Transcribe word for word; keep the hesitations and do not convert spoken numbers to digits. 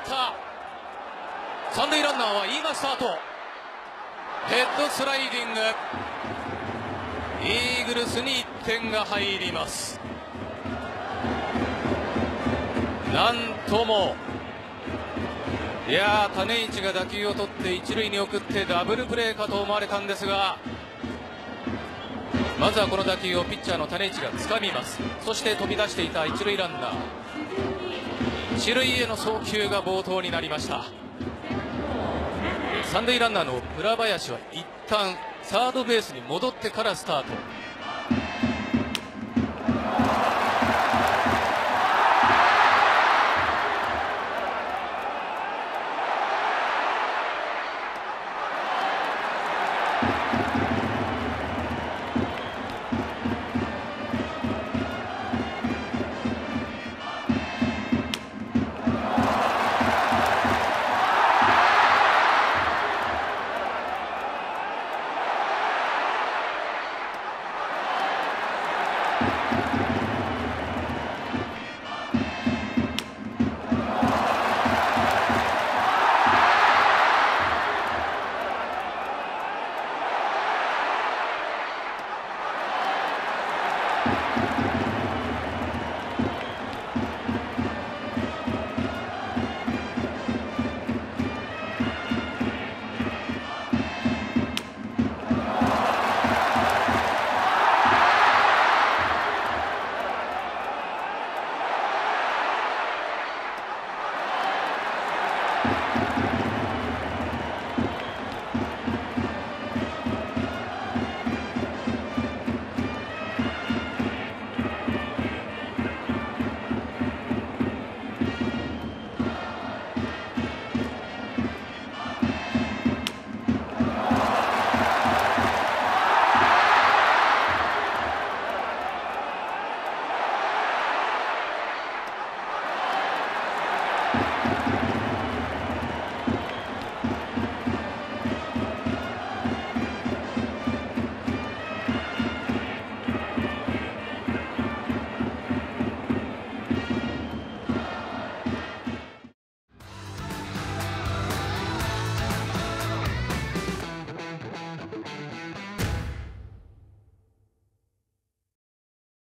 った。三塁ランナーは今スタート。ヘッドスライディング。イーグルスにいってんが入ります。なんとも、いやー、種市が打球を取って一塁に送ってダブルプレーかと思われたんですが、まずはこの打球をピッチャーの種市が掴みます。そして飛び出していた一塁ランナー、一塁への送球が暴投になりました。三塁ランナーの村林は一旦サードベースに戻ってからスタート。